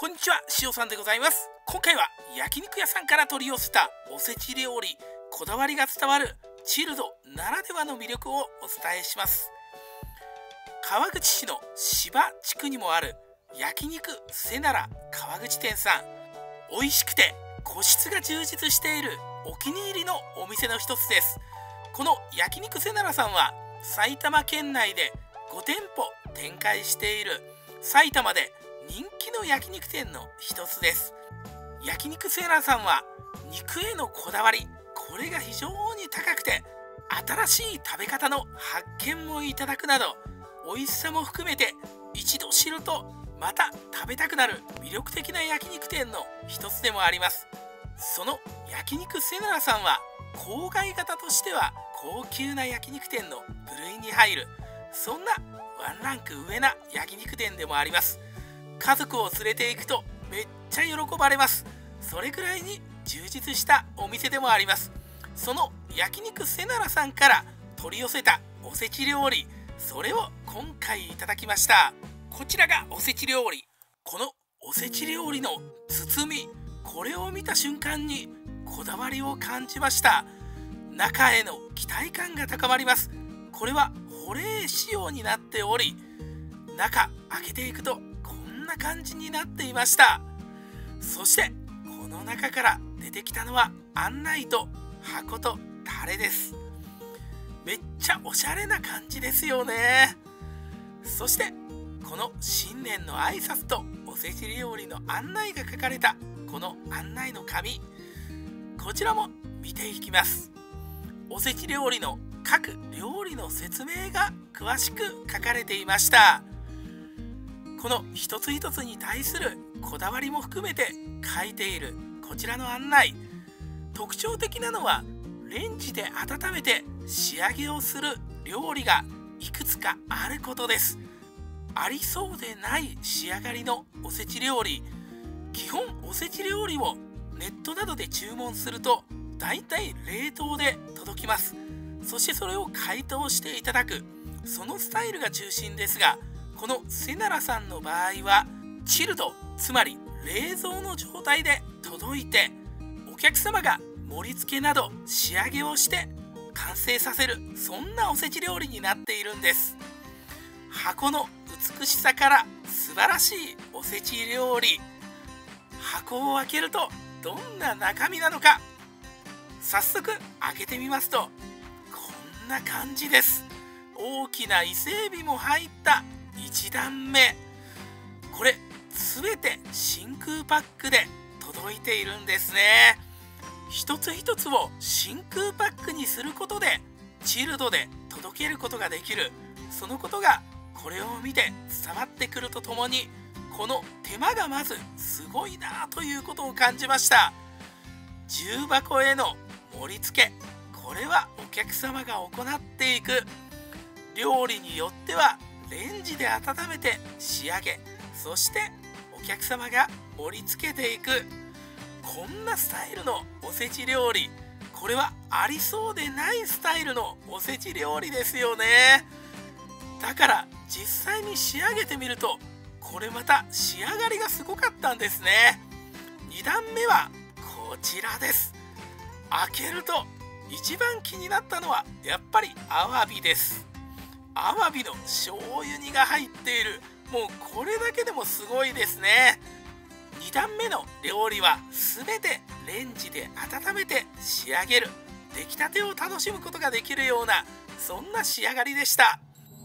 こんにちは、塩さんでございます。今回は焼肉屋さんから取り寄せたおせち料理、こだわりが伝わるチルドならではの魅力をお伝えします。川口市の芝地区にもある焼肉せなら川口店さん、美味しくて個室が充実しているお気に入りのお店の一つです。この焼肉せならさんは埼玉県内で5店舗展開している埼玉で人気の焼肉店の一つです。焼肉せならさんは肉へのこだわり、これが非常に高くて、新しい食べ方の発見もいただくなど、美味しさも含めて一度知るとまた食べたくなる魅力的な焼肉店の一つでもあります。その焼肉せならさんは郊外型としては高級な焼肉店の部類に入る、そんなワンランク上な焼肉店でもあります。家族を連れて行くとめっちゃ喜ばれます。それくらいに充実したお店でもあります。その焼肉せならさんから取り寄せたおせち料理、それを今回いただきました。こちらがおせち料理。このおせち料理の包み、これを見た瞬間にこだわりを感じました。中への期待感が高まります。これは保冷仕様になっており、中開けていくとな感じになっていました。そしてこの中から出てきたのは案内と箱とタレです。めっちゃおしゃれな感じですよね。そしてこの新年の挨拶とおせち料理の案内が書かれたこの案内の紙、こちらも見ていきます。おせち料理の各料理の説明が詳しく書かれていました。この一つ一つに対するこだわりも含めて書いているこちらの案内、特徴的なのはレンジで温めて仕上げをする料理がいくつかあることです。ありそうでない仕上がりのおせち料理、基本おせち料理をネットなどで注文すると大体冷凍で届きます。そしてそれを解凍していただく、そのスタイルが中心ですが、このせならさんの場合はチルド、つまり冷蔵の状態で届いて、お客様が盛り付けなど仕上げをして完成させる、そんなおせち料理になっているんです。箱の美しさから素晴らしいおせち料理、箱を開けるとどんな中身なのか、早速開けてみますとこんな感じです。大きな伊勢海老も入った1段目、これ全て真空パックで届いているんですね。一つ一つを真空パックにすることでチルドで届けることができる、そのことがこれを見て伝わってくるとともに、この手間がまずすごいなということを感じました。重箱への盛り付け、これはお客様が行っていく、料理によってはレンジで温めて仕上げ、そしてお客様が盛り付けていく、こんなスタイルのおせち料理、これはありそうでないスタイルのおせち料理ですよね。だから実際に仕上げてみると、これまた仕上がりがすごかったんですね。2段目はこちらです。開けると一番気になったのはやっぱりアワビです。アワビの醤油煮が入っている、もうこれだけでもすごいですね。2段目の料理は全てレンジで温めて仕上げる、出来たてを楽しむことができるような、そんな仕上がりでした。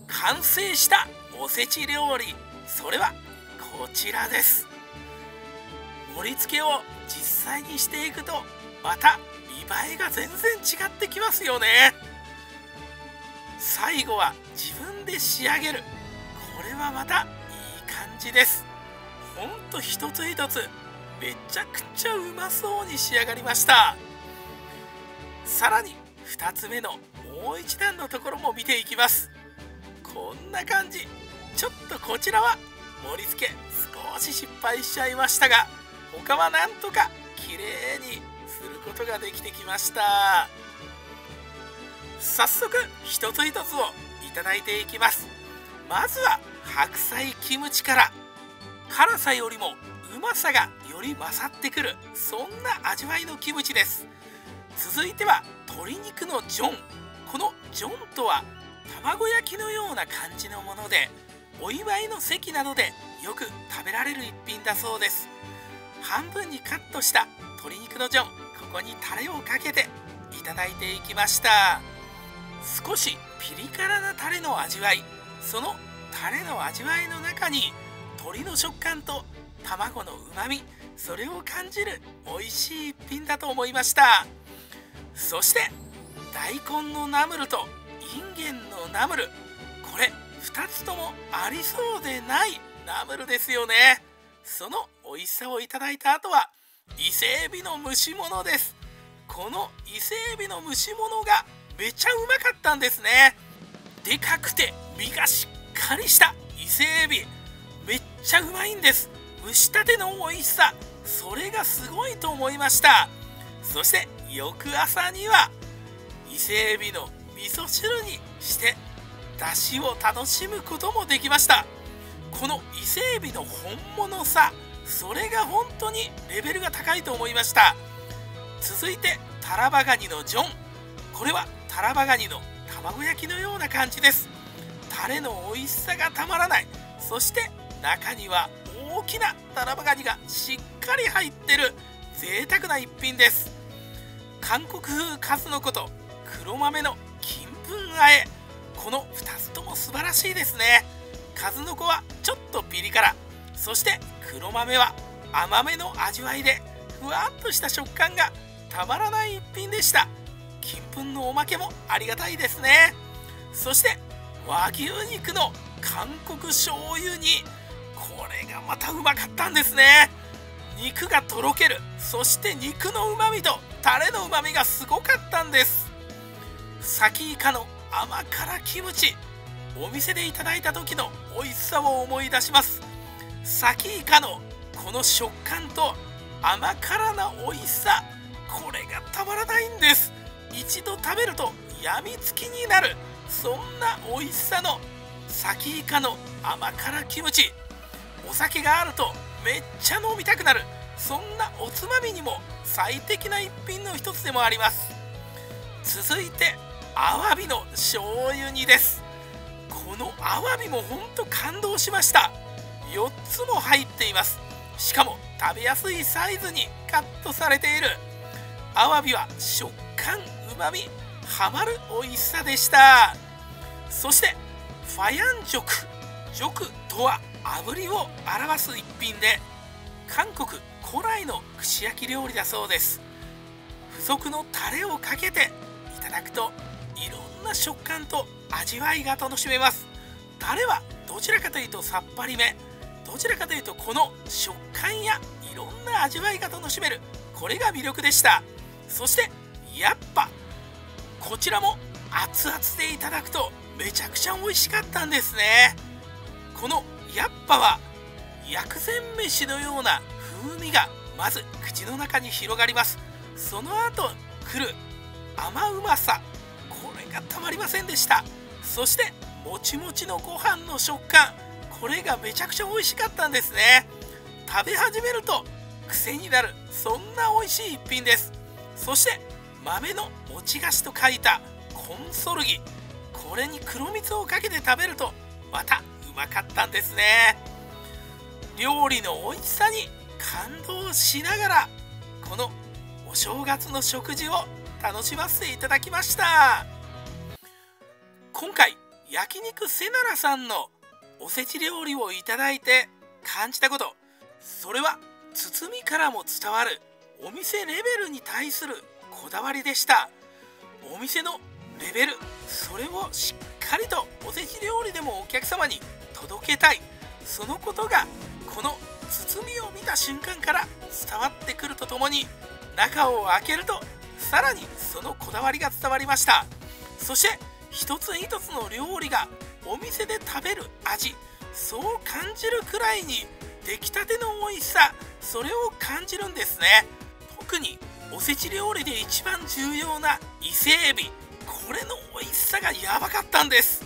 完成したおせち料理、それはこちらです。盛り付けを実際にしていくとまた見栄えが全然違ってきますよね。最後は自分で仕上げる、これはまたいい感じです。ほんと一つ一つめちゃくちゃうまそうに仕上がりました。さらに2つ目のもう一段のところも見ていきます。こんな感じ。ちょっとこちらは盛り付け少し失敗しちゃいましたが、他はなんとか綺麗にすることができてきました。早速一つ一つをいただいていきます。まずは白菜キムチから。辛さよりもうまさがより勝ってくる、そんな味わいのキムチです。続いては鶏肉のジョン。このジョンとは卵焼きのような感じのもので、お祝いの席などでよく食べられる一品だそうです。半分にカットした鶏肉のジョン、ここにタレをかけていただいていきました。少しピリ辛なタレの味わい、そのタレの味わいの中に鶏の食感と卵のうまみ、それを感じる美味しい一品だと思いました。そして大根のナムルとインゲンのナムル、これ2つともありそうでないナムルですよね。その美味しさをいただいた後は伊勢エビの蒸し物です。この伊勢エビの蒸し物がめちゃうまかったんですね。でかくて身がしっかりした伊勢エビ、めっちゃうまいんです。蒸したての美味しさ、それがすごいと思いました。そして翌朝には伊勢エビの味噌汁にして出汁を楽しむこともできました。この伊勢エビの本物さ、それが本当にレベルが高いと思いました。続いてタラバガニのジョン。これはタラバガニの卵焼きのような感じです。タレの美味しさがたまらない。そして中には大きなタラバガニがしっかり入ってる贅沢な一品です。韓国風数のこと黒豆の金粉あえ、この2つとも素晴らしいですね。数の子はちょっとピリ辛、そして黒豆は甘めの味わいでふわっとした食感がたまらない一品でした。金粉のおまけもありがたいですね。そして和牛肉の韓国醤油煮、これがまたうまかったんですね。肉がとろける、そして肉のうまみとタレのうまみがすごかったんです。サキイカの甘辛キムチ、お店でいただいた時の美味しさを思い出します。サキイカのこの食感と甘辛な美味しさ、これがたまらないんです。一度食べるとやみつきになる、そんな美味しさのサキイカの甘辛キムチ、お酒があるとめっちゃ飲みたくなる、そんなおつまみにも最適な一品の一つでもあります。続いてアワビの醤油煮です。このアワビもほんと感動しました。4つも入っています。しかも食べやすいサイズにカットされている。アワビは食感、うまみ、ハマる美味しさでした。そしてファヤンジョク、ジョクとは炙りを表す一品で、韓国古来の串焼き料理だそうです。付属のタレをかけていただくといろんな食感と味わいが楽しめます。タレはどちらかというとさっぱりめ、どちらかというとこの食感やいろんな味わいが楽しめる、これが魅力でした。そしてやっぱこちらも熱々でいただくとめちゃくちゃ美味しかったんですね。このやっぱは薬膳飯のような風味がまず口の中に広がります。その後来る甘うまさ、これがたまりませんでした。そしてもちもちのご飯の食感、これがめちゃくちゃ美味しかったんですね。食べ始めると癖になる、そんな美味しい一品です。そして豆の餅菓子と書いたコンソルギ、これに黒蜜をかけて食べるとまたうまかったんですね。料理の美味しさに感動しながら、このお正月の食事を楽しませていただきました。今回焼肉セナラさんのおせち料理をいただいて感じたこと、それは包みからも伝わるお店レベルに対するこだわりでした。お店のレベル、それをしっかりとおせち料理でもお客様に届けたい、そのことがこの包みを見た瞬間から伝わってくるとともに、中を開けるとさらにそのこだわりが伝わりました。そして一つ一つの料理がお店で食べる味、そう感じるくらいに出来たての美味しさ、それを感じるんですね。特におせち料理で一番重要な伊勢エビ、これの美味しさがやばかったんです。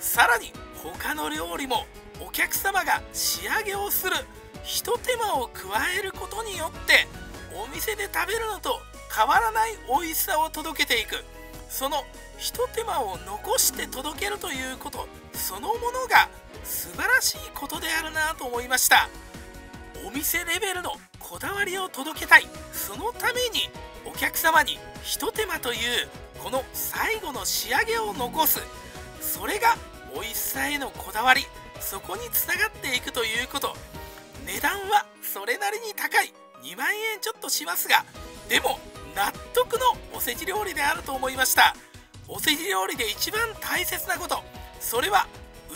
さらに他の料理もお客様が仕上げをするひと手間を加えることによってお店で食べるのと変わらない美味しさを届けていく、そのひと手間を残して届けるということそのものが素晴らしいことであるなと思いました。お店レベルのこだわりを届けたい、そのためにお客様にひと手間というこの最後の仕上げを残す、それが美味しさへのこだわり、そこにつながっていくということ。値段はそれなりに高い2万円ちょっとしますが、でも納得のおせち料理であると思いました。おせち料理で一番大切なこと、それは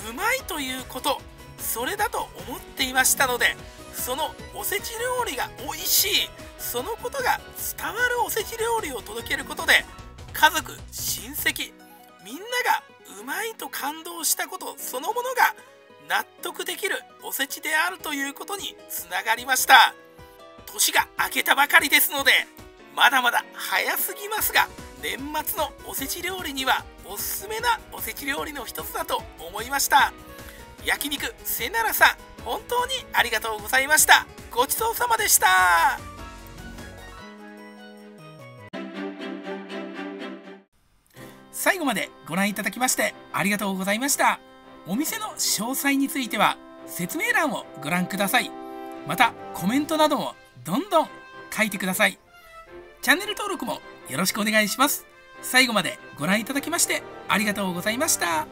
うまいということ、それだと思っていましたので、そのおせち料理が美味しい、そのことが伝わるおせち料理を届けることで、家族親戚みんながうまいと感動したことそのものが納得できるおせちであるということにつながりました。年が明けたばかりですので、まだまだ早すぎますが、年末のおせち料理にはおすすめなおせち料理の一つだと思いました。焼肉せならさん、本当にありがとうございました。ごちそうさまでした。最後までご覧いただきましてありがとうございました。お店の詳細については説明欄をご覧ください。またコメントなどもどんどん書いてください。チャンネル登録もよろしくお願いします。最後までご覧いただきましてありがとうございました。